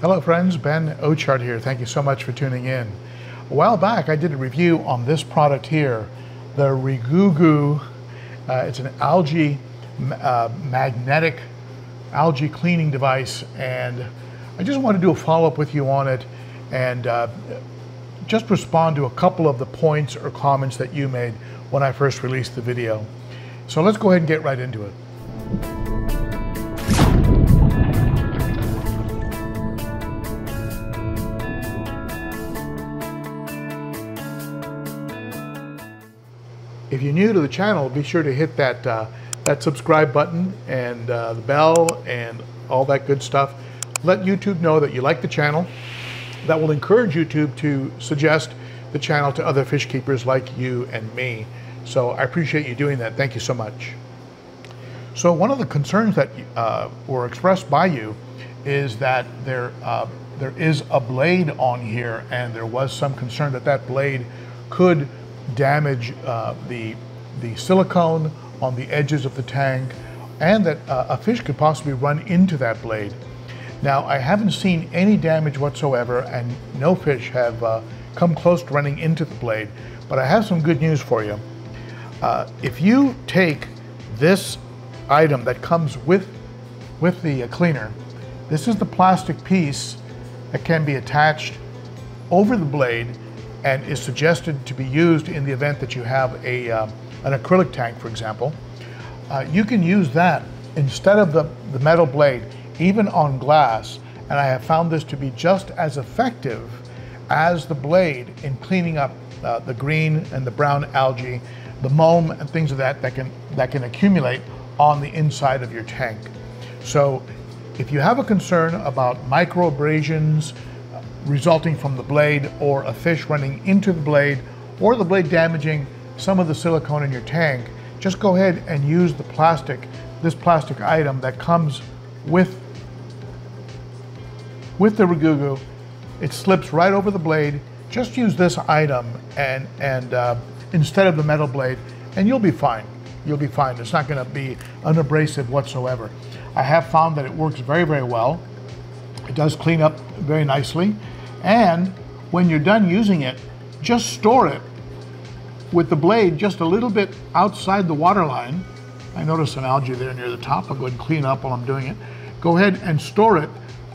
Hello friends, Ben Ochart here. Thank you so much for tuning in. A while back I did a review on this product here, the Reegugu. It's an algae magnetic algae cleaning device, and I just want to do a follow-up with you on it and just respond to a couple of the points or comments that you made when I first released the video. So let's go ahead and get right into it. If you're new to the channel, be sure to hit that subscribe button and the bell and all that good stuff. Let YouTube know that you like the channel. That will encourage YouTube to suggest the channel to other fish keepers like you and me. So I appreciate you doing that. Thank you so much. So one of the concerns that were expressed by you is that there is a blade on here, and there was some concern that that blade could damage the silicone on the edges of the tank, and that a fish could possibly run into that blade. Now, I haven't seen any damage whatsoever, and no fish have come close to running into the blade, but I have some good news for you. If you take this item that comes with the cleaner, this is the plastic piece that can be attached over the blade and is suggested to be used in the event that you have an acrylic tank, for example. You can use that instead of the metal blade, even on glass, and I have found this to be just as effective as the blade in cleaning up the green and the brown algae, the moam and things of that can accumulate on the inside of your tank. So if you have a concern about microabrasions resulting from the blade, or a fish running into the blade, or the blade damaging some of the silicone in your tank, just go ahead and use the plastic item that comes with the Reegugu. It slips right over the blade. Just use this item and instead of the metal blade, and you'll be fine. You'll be fine. It's not going to be an abrasive whatsoever. I have found that it works very, very well. It does clean up very nicely. And when you're done using it, just store it with the blade just a little bit outside the water line. I noticed some algae there near the top. I'll go ahead and clean up while I'm doing it. Go ahead and store it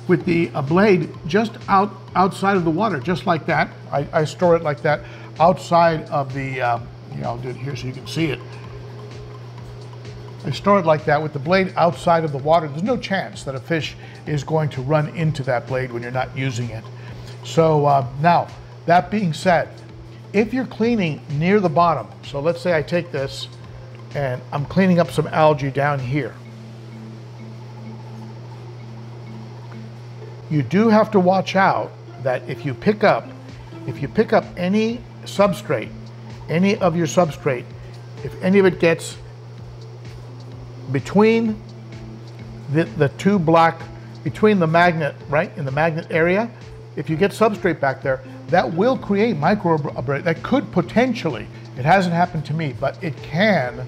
with a blade just outside of the water, just like that. I store it like that outside of the, yeah, I'll do it here so you can see it. I store it like that with the blade outside of the water. There's no chance that a fish is going to run into that blade when you're not using it. So now, that being said, if you're cleaning near the bottom, so let's say I take this and I'm cleaning up some algae down here. You do have to watch out that if you pick up any substrate, any of your substrate, if any of it gets between between the magnet, right, in the magnet area, if you get substrate back there, that will create microabrasions. That could potentially, it hasn't happened to me, but it can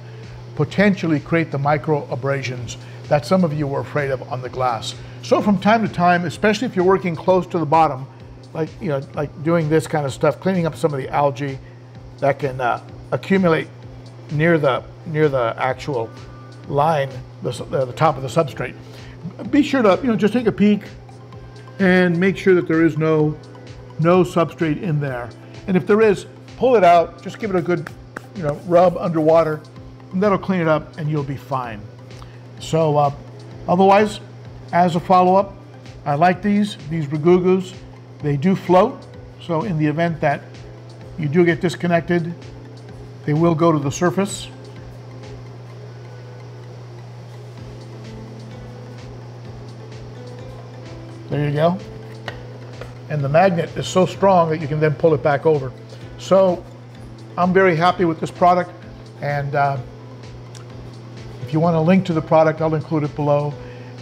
potentially create the microabrasions that some of you were afraid of on the glass. So from time to time, especially if you're working close to the bottom, like, you know, like doing this kind of stuff, cleaning up some of the algae that can accumulate near the actual line, the top of the substrate. Be sure to, you know, just take a peek and make sure that there is no substrate in there. And if there is, pull it out, just give it a good, you know, rub underwater, and that'll clean it up and you'll be fine. So otherwise, as a follow-up, I like these Reegugus. They do float, so in the event that you do get disconnected, they will go to the surface. There you go. And the magnet is so strong that you can then pull it back over. So I'm very happy with this product, and if you want a link to the product, I'll include it below.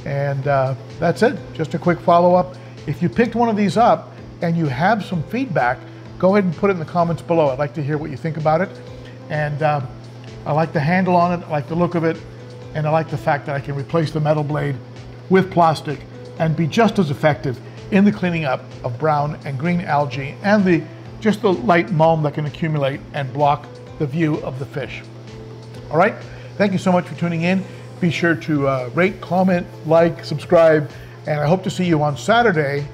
And that's it, just a quick follow-up. If you picked one of these up and you have some feedback, go ahead and put it in the comments below. I'd like to hear what you think about it. And I like the handle on it, I like the look of it, and I like the fact that I can replace the metal blade with plastic and be just as effective, in the cleaning up of brown and green algae and just the light mulm that can accumulate and block the view of the fish. All right, thank you so much for tuning in. Be sure to rate, comment, like, subscribe, and I hope to see you on Saturday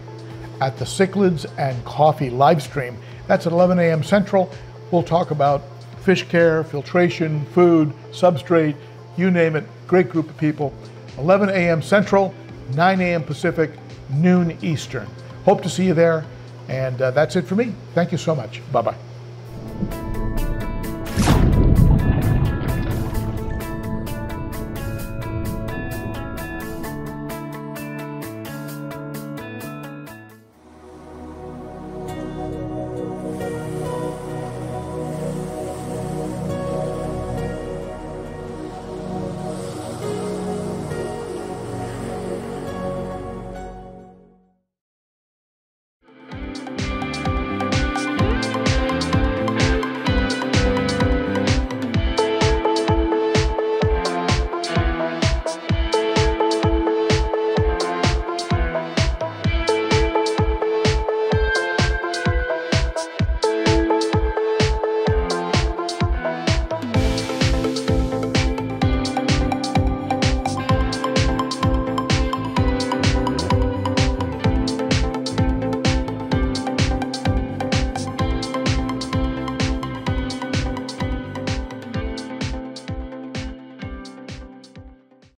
at the Cichlids and Coffee live stream. That's at 11 a.m. Central. We'll talk about fish care, filtration, food, substrate, you name it. Great group of people. 11 a.m. Central, 9 a.m. Pacific, noon Eastern. Hope to see you there. And that's it for me. Thank you so much. Bye-bye.